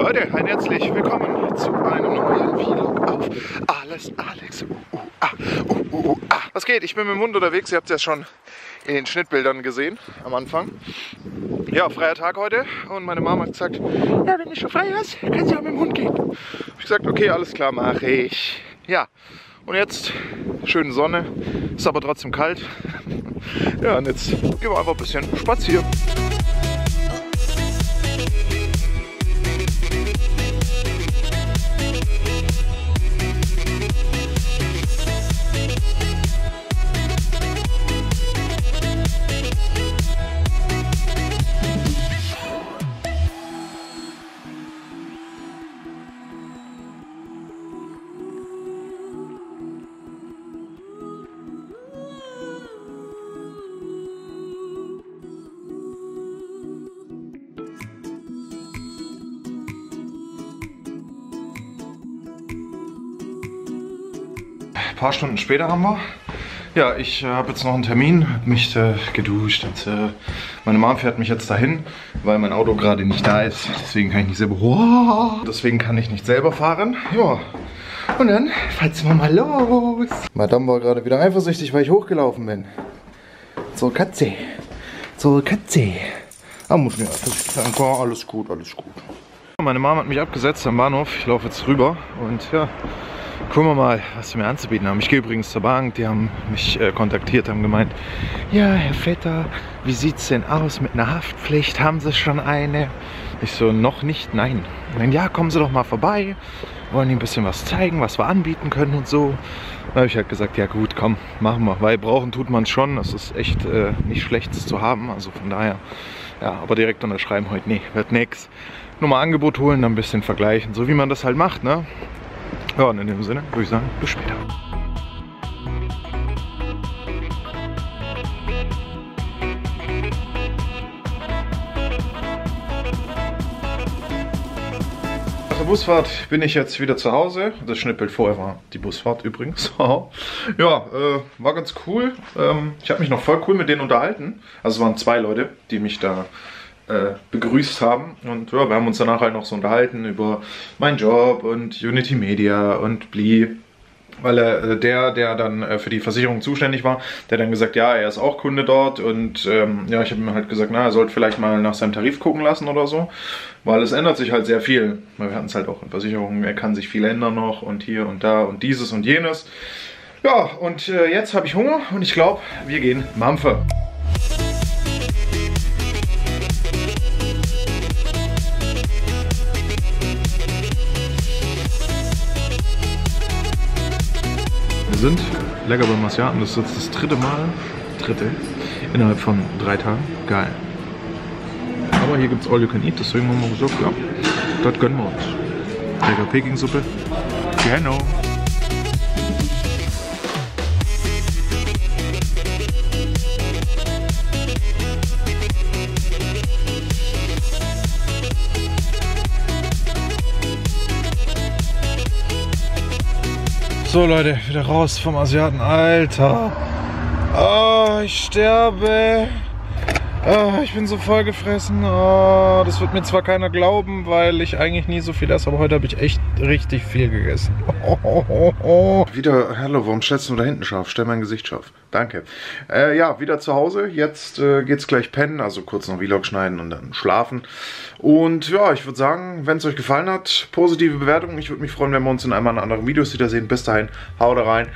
Leute, ein herzlich willkommen zu einem neuen Video auf Alles Alex. Was geht? Ich bin mit dem Hund unterwegs. Ihr habt es ja schon in den Schnittbildern gesehen am Anfang. Ja, freier Tag heute und meine Mama hat gesagt, ja, wenn du schon frei hast, kannst du auch mit dem Hund gehen. Ich habe gesagt, okay, alles klar, mache ich. Ja, und jetzt schöne Sonne, ist aber trotzdem kalt. Ja, und jetzt gehen wir einfach ein bisschen spazieren. Ein paar Stunden später haben wir. Ja, ich habe jetzt noch einen Termin, habe mich geduscht. Und, meine Mama fährt mich jetzt dahin, weil mein Auto gerade nicht da ist. Deswegen kann ich nicht selber. Oh, deswegen kann ich nicht selber fahren. Ja. Und dann fahren wir mal los. Madame war gerade wieder eifersüchtig, weil ich hochgelaufen bin. Zur Katze. Zur Katze. Ah, muss mir eifersüchtig sein. Oh, alles gut, alles gut. Meine Mama hat mich abgesetzt am Bahnhof. Ich laufe jetzt rüber und ja. Gucken wir mal, was sie mir anzubieten haben. Ich gehe übrigens zur Bank, die haben mich kontaktiert, haben gemeint, ja, Herr Vetter, wie sieht's denn aus mit einer Haftpflicht? Haben Sie schon eine? Ich so, noch nicht, nein. Und dann, ja, kommen Sie doch mal vorbei, wollen Ihnen ein bisschen was zeigen, was wir anbieten können und so. Da habe ich halt gesagt, ja gut, komm, machen wir, weil brauchen tut man es schon. Das ist echt nicht schlecht zu haben, also von daher, ja, aber direkt unterschreiben heute, nee, wird nix. Nur mal Angebot holen, dann ein bisschen vergleichen, so wie man das halt macht, ne? Ja, und in dem Sinne würde ich sagen, bis später. Nach der Busfahrt bin ich jetzt wieder zu Hause. Das Schnittbild vorher war die Busfahrt übrigens. Ja, war ganz cool. Ich habe mich noch voll cool mit denen unterhalten. Also es waren zwei Leute, die mich da begrüßt haben und ja, wir haben uns danach halt noch so unterhalten über meinen Job und Unity Media und Bli, weil der dann für die Versicherung zuständig war, der dann gesagt, ja, er ist auch Kunde dort und ja, ich habe ihm halt gesagt, na, er sollte vielleicht mal nach seinem Tarif gucken lassen oder so, weil es ändert sich halt sehr viel, weil wir hatten es halt auch in Versicherungen, er kann sich viel ändern noch und hier und da und dieses und jenes. Ja, und jetzt habe ich Hunger und ich glaube, wir gehen Mampfe. Sind lecker bei Marciaten, das ist jetzt das dritte Mal innerhalb von 3 Tagen, geil. Aber hier gibt es All You Can Eat, deswegen haben wir gesagt, ja, das gönnen wir uns. Lecker Peking-Suppe, genau. So Leute, wieder raus vom Asiaten. Alter! Oh, ich sterbe! Oh, ich bin so voll gefressen. Oh, das wird mir zwar keiner glauben, weil ich eigentlich nie so viel esse, aber heute habe ich echt richtig viel gegessen. Wieder, hallo, warum stellst du da hinten scharf? Stell mein Gesicht scharf. Danke. Ja, wieder zu Hause. Jetzt geht's gleich pennen, also kurz noch Vlog schneiden und dann schlafen. Und ja, ich würde sagen, wenn es euch gefallen hat, positive Bewertungen. Ich würde mich freuen, wenn wir uns in einem anderen Videos wiedersehen. Bis dahin, haut rein.